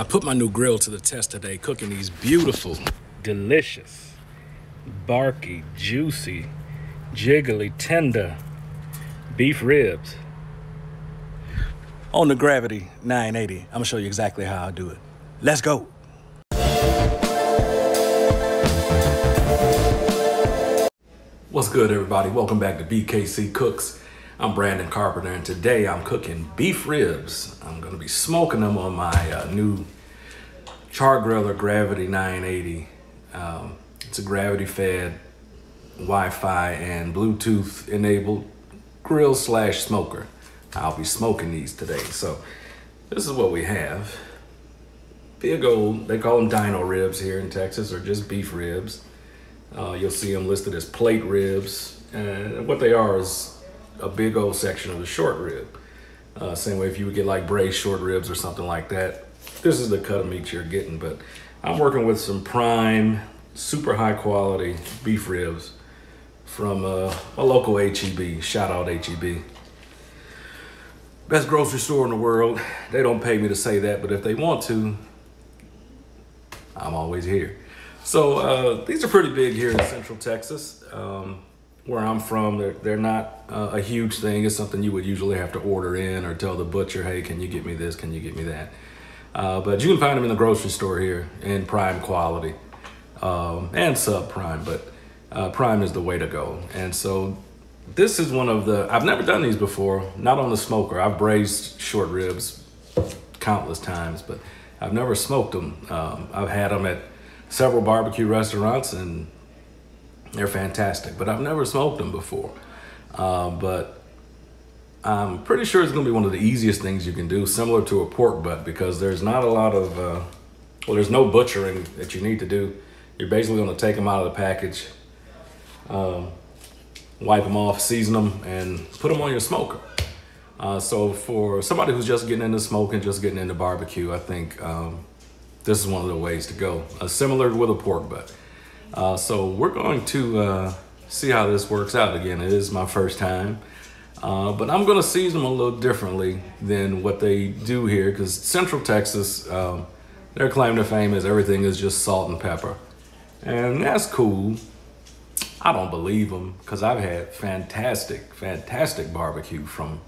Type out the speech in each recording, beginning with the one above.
I put my new grill to the test today, cooking these beautiful, delicious, barky, juicy, jiggly, tender beef ribs on the Gravity 980. I'm gonna show you exactly how I do it. Let's go. What's good, everybody? Welcome back to BKC Cooks. I'm Brandon Carpenter, and today I'm cooking beef ribs. I'm gonna be smoking them on my new Char-Griller Gravity 980. It's a gravity-fed, Wi-Fi and Bluetooth-enabled grill slash smoker. I'll be smoking these today. So this is what we have. Big old, they call them dino ribs here in Texas, or just beef ribs. You'll see them listed as plate ribs. And what they are is a big old section of the short rib. Same way if you would get like braised short ribs or something like that. This is the cut of meat you're getting, but I'm working with some prime, super high quality beef ribs from a local H-E-B. Shout out H-E-B. Best grocery store in the world. They don't pay me to say that, but if they want to, I'm always here. So these are pretty big here in Central Texas. Where I'm from, they're not a huge thing. It's something you would usually have to order in or tell the butcher, hey, can you get me this? Can you get me that? But you can find them in the grocery store here in prime quality and subprime, but prime is the way to go. And so this is one of the, I've never done these before, not on the smoker. I've braised short ribs countless times, but I've never smoked them. I've had them at several barbecue restaurants and they're fantastic, but I've never smoked them before. But I'm pretty sure it's gonna be one of the easiest things you can do, similar to a pork butt, because there's not a lot of, well, there's no butchering that you need to do. You're basically gonna take them out of the package, wipe them off, season them, and put them on your smoker. So for somebody who's just getting into smoking, just getting into barbecue, I think this is one of the ways to go. Similar with a pork butt. So we're going to see how this works out. Again, it is my first time, but I'm going to season them a little differently than what they do here, because Central Texas, their claim to fame is everything is just salt and pepper. And that's cool. I don't believe them, because I've had fantastic, fantastic barbecue from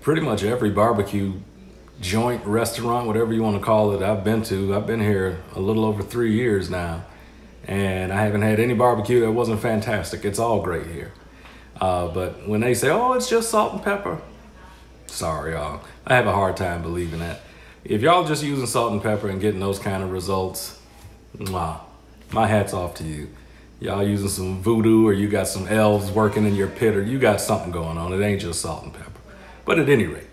pretty much every barbecue joint, restaurant, whatever you want to call it, I've been to. I've been here a little over 3 years now, and I haven't had any barbecue that wasn't fantastic. It's all great here. But when they say, oh, it's just salt and pepper, sorry, y'all. I have a hard time believing that. If y'all just using salt and pepper and getting those kind of results, mwah, my hat's off to you. Y'all using some voodoo, or you got some elves working in your pit, or you got something going on. It ain't just salt and pepper. But at any rate,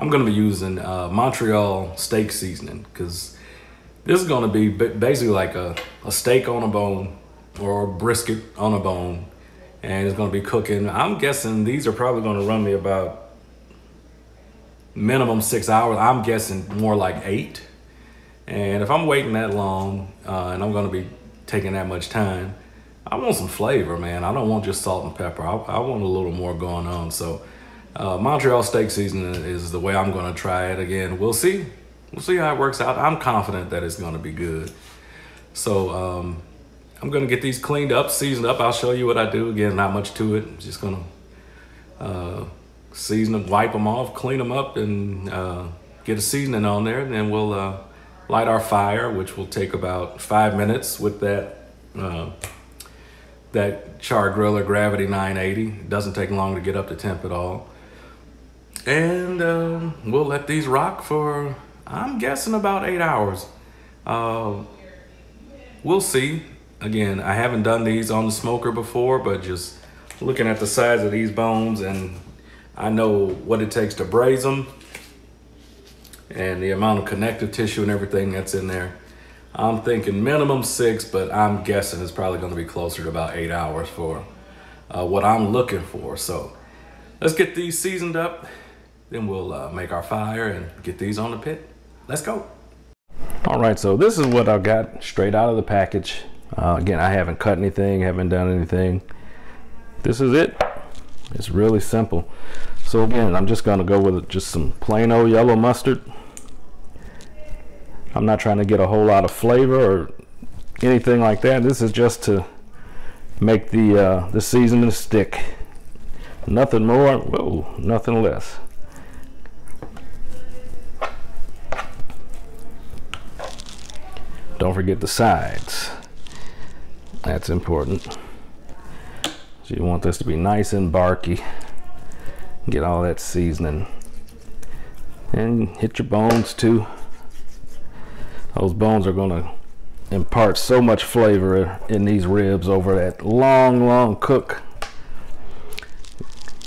I'm gonna be using Montreal steak seasoning, because this is gonna be basically like a steak on a bone, or a brisket on a bone, and it's gonna be cooking. I'm guessing these are probably gonna run me about minimum 6 hours. I'm guessing more like 8. And if I'm waiting that long and I'm gonna be taking that much time, I want some flavor, man. I don't want just salt and pepper. I want a little more going on. So Montreal steak seasoning is the way I'm gonna try it. Again, we'll see how it works out. I'm confident that it's gonna be good. So I'm gonna get these cleaned up, seasoned up. I'll show you what I do. Again, not much to it. I'm just gonna season them, wipe them off, clean them up, and get a seasoning on there. And then we'll light our fire, which will take about 5 minutes with that that Char-Griller Gravity 980. It doesn't take long to get up to temp at all. And we'll let these rock for, I'm guessing, about 8 hours. We'll see. Again, I haven't done these on the smoker before, but just looking at the size of these bones, and I know what it takes to braise them and the amount of connective tissue and everything that's in there. I'm thinking minimum 6, but I'm guessing it's probably gonna be closer to about 8 hours for what I'm looking for. So let's get these seasoned up. Then we'll make our fire and get these on the pit. Let's go. All right, so this is what I've got straight out of the package. Again, I haven't cut anything, haven't done anything. This is it. It's really simple. So again, I'm just gonna go with just some plain old yellow mustard, I'm not trying to get a whole lot of flavor or anything like that. This is just to make the seasoning stick. Nothing more, whoa, nothing less. Don't forget the sides. That's important. So you want this to be nice and barky. Get all that seasoning. And hit your bones too. Those bones are gonna impart so much flavor in these ribs over that long, long cook.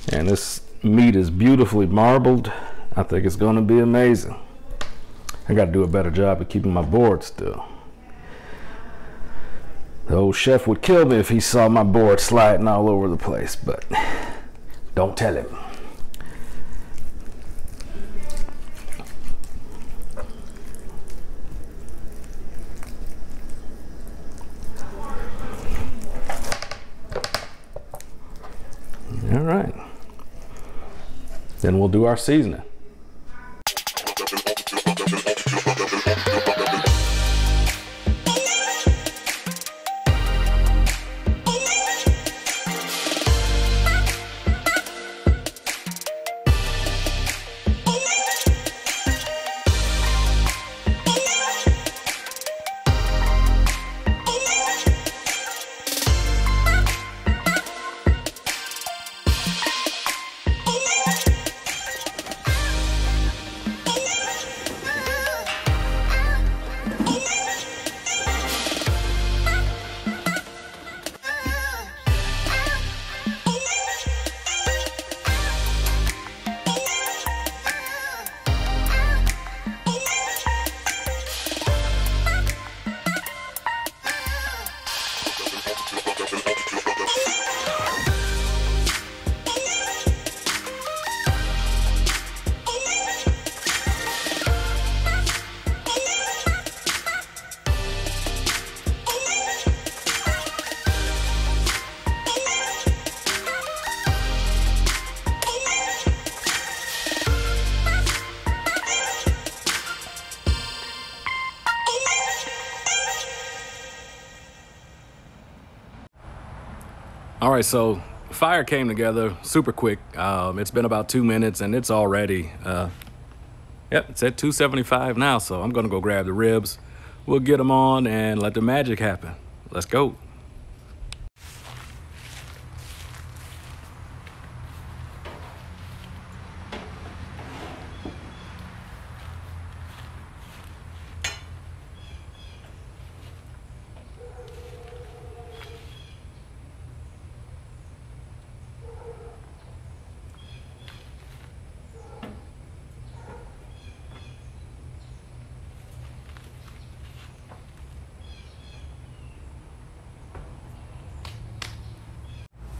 And this meat is beautifully marbled. I think it's gonna be amazing. I gotta do a better job of keeping my board still. The old chef would kill me if he saw my board sliding all over the place, but don't tell him. All right, then we'll do our seasoning. All right, so fire came together super quick. It's been about 2 minutes and it's already, yep, it's at 275 now, so I'm gonna go grab the ribs. We'll get them on and let the magic happen. Let's go.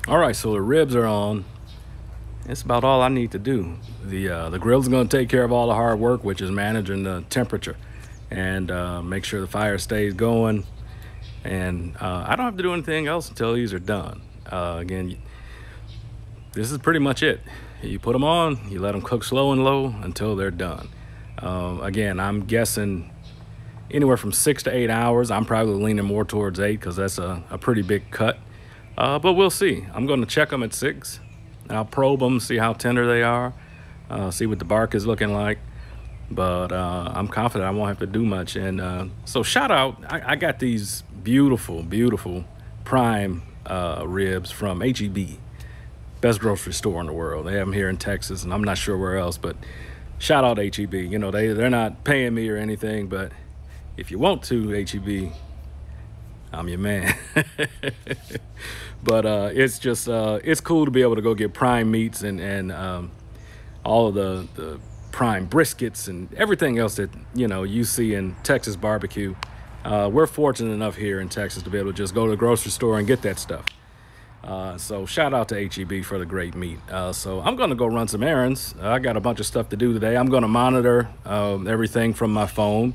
All right, so the ribs are on. That's about all I need to do. The grill's gonna take care of all the hard work, which is managing the temperature and make sure the fire stays going. And I don't have to do anything else until these are done. Again, this is pretty much it. You put them on, you let them cook slow and low until they're done. Again, I'm guessing anywhere from 6 to 8 hours. I'm probably leaning more towards 8 because that's a pretty big cut. But we'll see. I'm going to check them at 6. And I'll probe them, see how tender they are, see what the bark is looking like. But I'm confident I won't have to do much. And so shout out, I got these beautiful, beautiful prime ribs from H-E-B, best grocery store in the world. They have them here in Texas, and I'm not sure where else. But shout out H-E-B. You know, they're not paying me or anything, but if you want to, H-E-B, I'm your man. But it's just, it's cool to be able to go get prime meats and all of the prime briskets and everything else that, you know, you see in Texas barbecue. We're fortunate enough here in Texas to be able to just go to the grocery store and get that stuff. So shout out to H-E-B for the great meat. So I'm going to go run some errands. I got a bunch of stuff to do today. I'm going to monitor everything from my phone.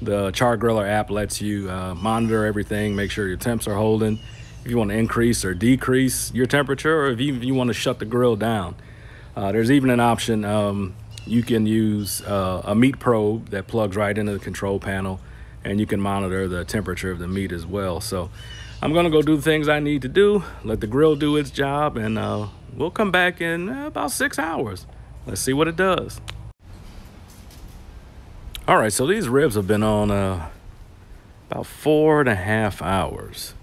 The Char-Griller app lets you monitor everything, make sure your temps are holding. If you want to increase or decrease your temperature, or if you want to shut the grill down. There's even an option You can use a meat probe that plugs right into the control panel, and you can monitor the temperature of the meat as well. So I'm gonna go do the things I need to do, let the grill do its job, and we'll come back in about 6 hours. Let's see what it does. All right, so these ribs have been on about 4.5 hours.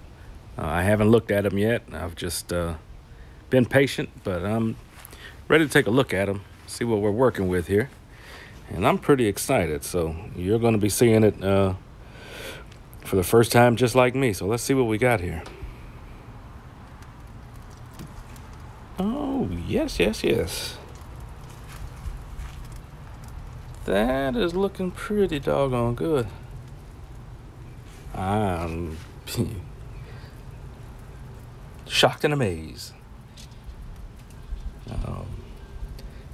I haven't looked at them yet. I've just been patient, but I'm ready to take a look at them, see what we're working with here. And I'm pretty excited, so you're gonna be seeing it for the first time just like me. So let's see what we got here. Oh, yes, yes, yes. That is looking pretty doggone good. I'm shocked and amazed.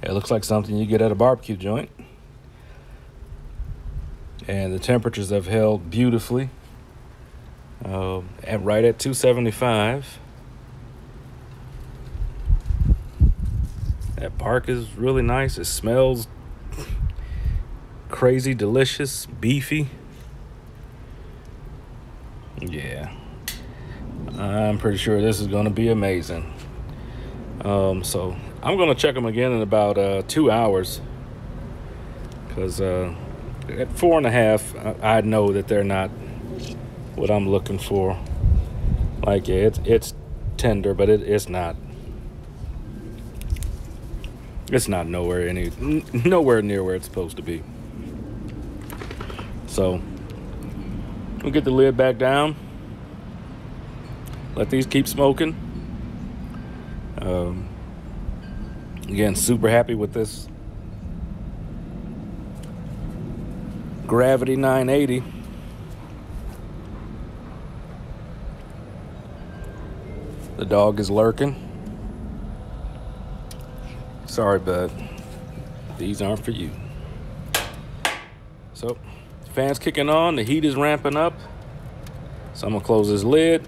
It looks like something you get at a barbecue joint. And the temperatures have held beautifully, and right at 275. That bark is really nice. It smells crazy delicious, beefy. Yeah, I'm pretty sure this is going to be amazing. So I'm going to check them again in about 2 hours, because at 4.5, I know that they're not what I'm looking for. Like, yeah, it's tender, but it's not nowhere near where it's supposed to be. So we'll get the lid back down, let these keep smoking. Again, super happy with this Gravity 980. The dog is lurking. Sorry, bud, these aren't for you. So, fan's kicking on, the heat is ramping up. So I'm gonna close this lid,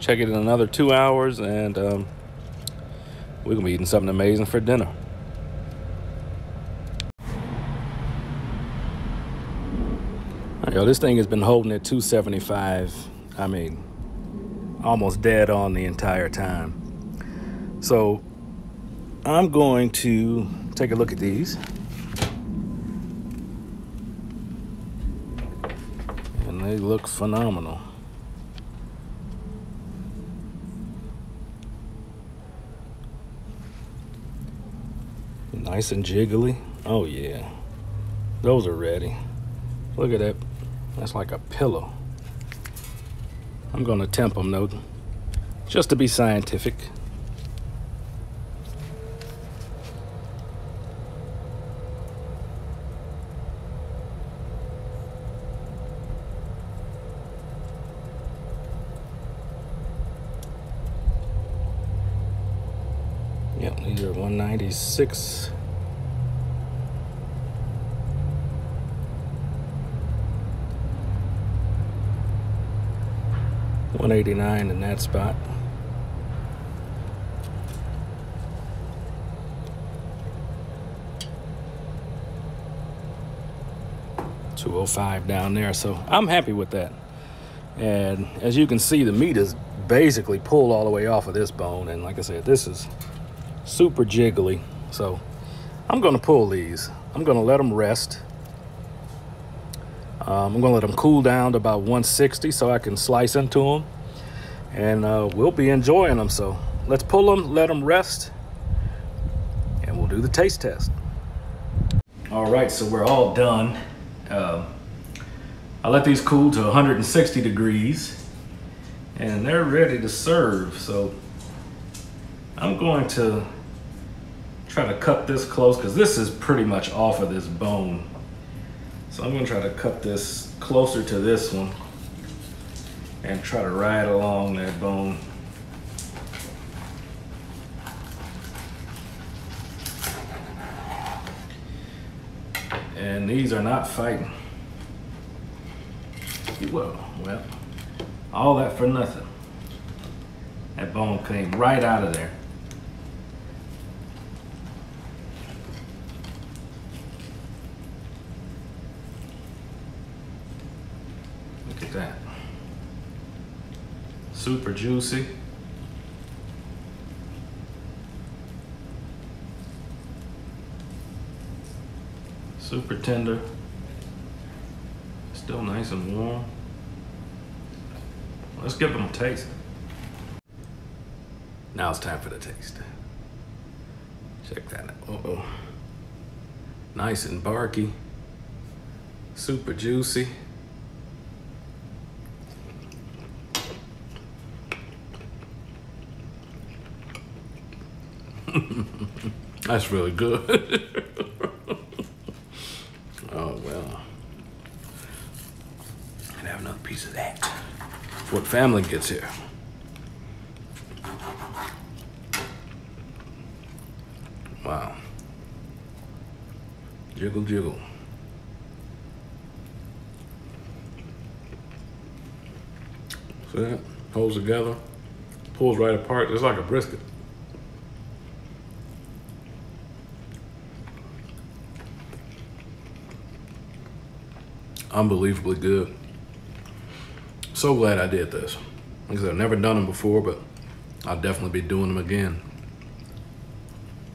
check it in another 2 hours, and we're gonna be eating something amazing for dinner. Yo, this thing has been holding at 275. I mean, almost dead on the entire time. So I'm going to take a look at these. And they look phenomenal. Nice and jiggly. Oh yeah, those are ready. Look at that. That's like a pillow. I'm gonna temp them though, just to be scientific. Yep, these are 196. $189 in that spot. $205 down there. So I'm happy with that. And as you can see, the meat is basically pulled all the way off of this bone. And like I said, this is super jiggly. So I'm gonna pull these. I'm gonna let them rest. I'm gonna let them cool down to about 160 so I can slice into them, and we'll be enjoying them. So let's pull them, let them rest, and we'll do the taste test. All right, so we're all done. I let these cool to 160 degrees, and they're ready to serve. So I'm going to try to cut this close, because this is pretty much off of this bone. So I'm gonna try to cut this closer to this one and try to ride along that bone. And these are not fighting. Whoa, well, all that for nothing. That bone came right out of there. Look at that. Super juicy. Super tender. Still nice and warm. Let's give them a taste. Now it's time for the taste. Check that out. Uh-oh. Nice and barky. Super juicy. That's really good. Oh, well. I'd have another piece of that. That's what family gets here. Wow. Jiggle, jiggle. See that? Holds together, pulls right apart. It's like a brisket. Unbelievably good. So glad I did this. Like I said, I've never done them before, but I'll definitely be doing them again.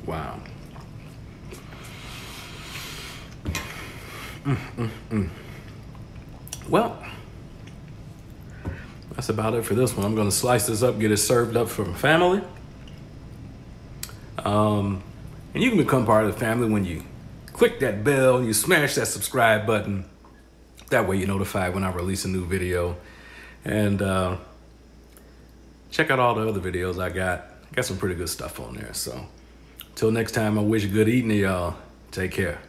Wow. Well, that's about it for this one. I'm gonna slice this up, get it served up for my family. And you can become part of the family when you click that bell and you smash that subscribe button. That way you're notified when I release a new video. And check out all the other videos I got. I got some pretty good stuff on there. So till next time, I wish good eating to y'all. Take care.